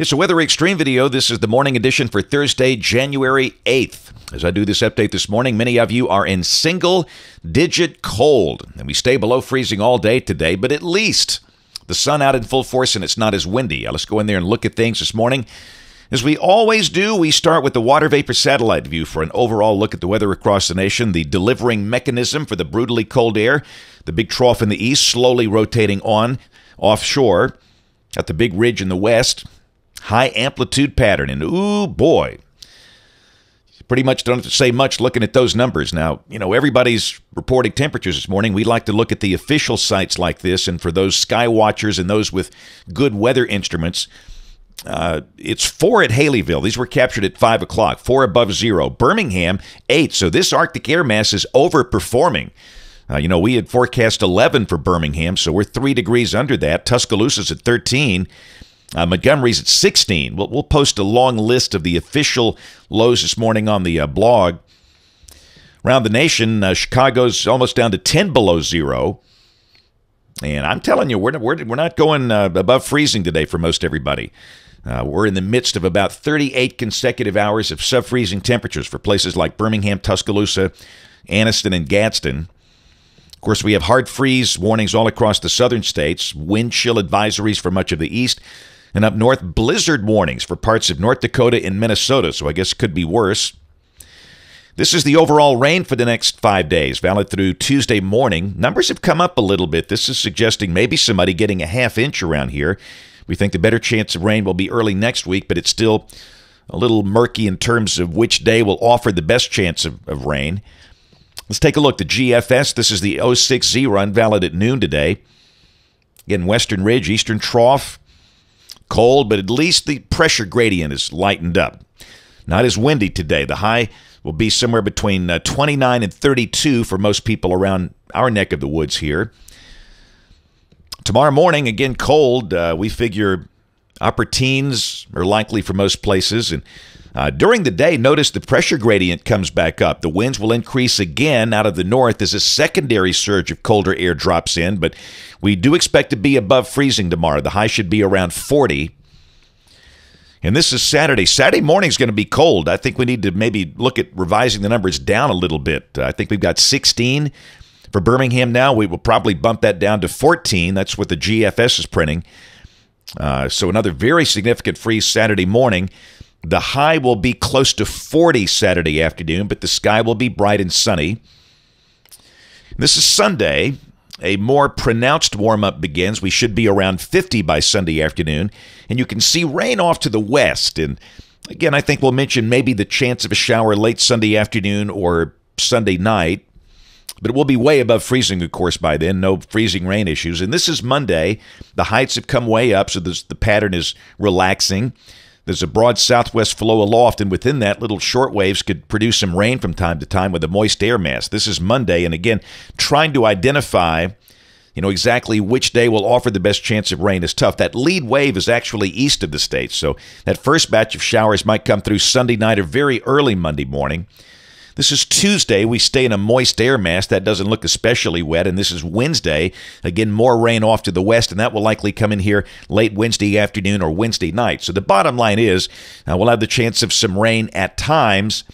It's a Weather Extreme video. This is the morning edition for Thursday, January 8th. As I do this update this morning, many of you are in single-digit cold, and we stay below freezing all day today, but at least the sun out in full force and it's not as windy. Let's go in there and look at things this morning. As we always do, we start with the Water Vapor Satellite View for an overall look at the weather across the nation, the delivering mechanism for the brutally cold air, the big trough in the east slowly rotating on offshore, got the big ridge in the west, high amplitude pattern, and ooh boy, pretty much don't have to say much looking at those numbers. Now, you know, everybody's reporting temperatures this morning. We like to look at the official sites like this, and for those sky watchers and those with good weather instruments, it's 4 at Haleyville. These were captured at 5 o'clock. 4 above 0. Birmingham, 8. So this Arctic air mass is overperforming. You know, we had forecast 11 for Birmingham, so we're 3 degrees under that. Tuscaloosa's at 13. Montgomery's at 16. We'll post a long list of the official lows this morning on the blog. Around the nation, Chicago's almost down to 10 below 0. And I'm telling you, we're not going above freezing today for most everybody. We're in the midst of about 38 consecutive hours of sub-freezing temperatures for places like Birmingham, Tuscaloosa, Anniston, and Gadsden. Of course, we have hard freeze warnings all across the southern states, wind chill advisories for much of the east, and up north, blizzard warnings for parts of North Dakota and Minnesota, so I guess it could be worse. This is the overall rain for the next 5 days, valid through Tuesday morning. Numbers have come up a little bit. This is suggesting maybe somebody getting a ½ inch around here. We think the better chance of rain will be early next week, but it's still a little murky in terms of which day will offer the best chance of rain. Let's take a look. The GFS, this is the 060 run, valid at noon today. Again, Western Ridge, Eastern Trough, cold, but at least the pressure gradient is lightened up. Not as windy today. The high will be somewhere between 29 and 32 for most people around our neck of the woods here. Tomorrow morning, again, cold. We figure upper teens are likely for most places. And during the day, notice the pressure gradient comes back up. The winds will increase again out of the north as a secondary surge of colder air drops in. But we do expect to be above freezing tomorrow. The high should be around 40. And this is Saturday. Saturday morning is going to be cold. I think we need to maybe look at revising the numbers down a little bit. I think we've got 16 for Birmingham now. We will probably bump that down to 14. That's what the GFS is printing. So another very significant freeze Saturday morning. The high will be close to 40 Saturday afternoon, but the sky will be bright and sunny. This is Sunday. A more pronounced warm-up begins. We should be around 50 by Sunday afternoon. And you can see rain off to the west. And again, I think we'll mention maybe the chance of a shower late Sunday afternoon or Sunday night. But it will be way above freezing, of course, by then. No freezing rain issues. And this is Monday. The heights have come way up, so the pattern is relaxing. There's a broad southwest flow aloft, and within that, little short waves could produce some rain from time to time with a moist air mass. This is Monday, and again, trying to identify, you know, exactly which day will offer the best chance of rain is tough. That lead wave is actually east of the state, so that first batch of showers might come through Sunday night or very early Monday morning. This is Tuesday. We stay in a moist air mass. That doesn't look especially wet. And this is Wednesday. Again, more rain off to the west, and that will likely come in here late Wednesday afternoon or Wednesday night. So the bottom line is we'll have the chance of some rain at times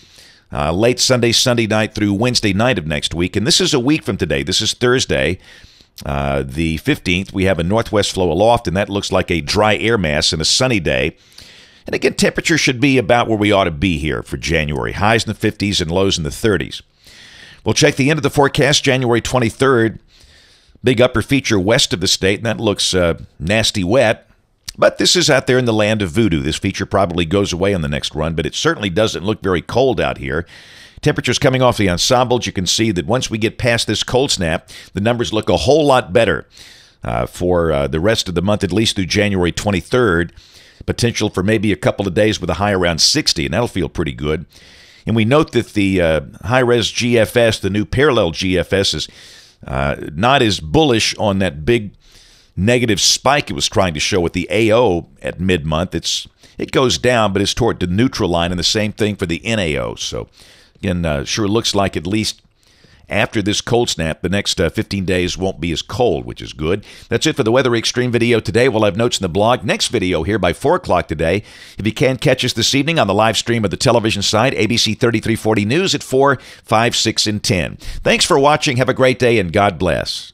late Sunday, Sunday night through Wednesday night of next week. And this is a week from today. This is Thursday, the 15th. We have a northwest flow aloft, and that looks like a dry air mass and a sunny day. And again, temperature should be about where we ought to be here for January. Highs in the 50s and lows in the 30s. We'll check the end of the forecast, January 23rd. Big upper feature west of the state, and that looks nasty wet. But this is out there in the land of voodoo. This feature probably goes away on the next run, but it certainly doesn't look very cold out here. Temperatures coming off the ensembles. You can see that once we get past this cold snap, the numbers look a whole lot better for the rest of the month, at least through January 23rd. Potential for maybe a couple of days with a high around 60, and that'll feel pretty good. And we note that the high-res GFS, the new parallel GFS, is not as bullish on that big negative spike it was trying to show with the AO at mid-month. It goes down, but it's toward the neutral line, and the same thing for the NAO. So, again, sure looks like at least After this cold snap, the next 15 days won't be as cold, which is good. That's it for the Weather Extreme video today. We'll have notes in the blog. Next video here by 4 o'clock today. If you can't catch us this evening on the live stream of the television side, ABC 33/40 News at 4, 5, 6, and 10. Thanks for watching. Have a great day, and God bless.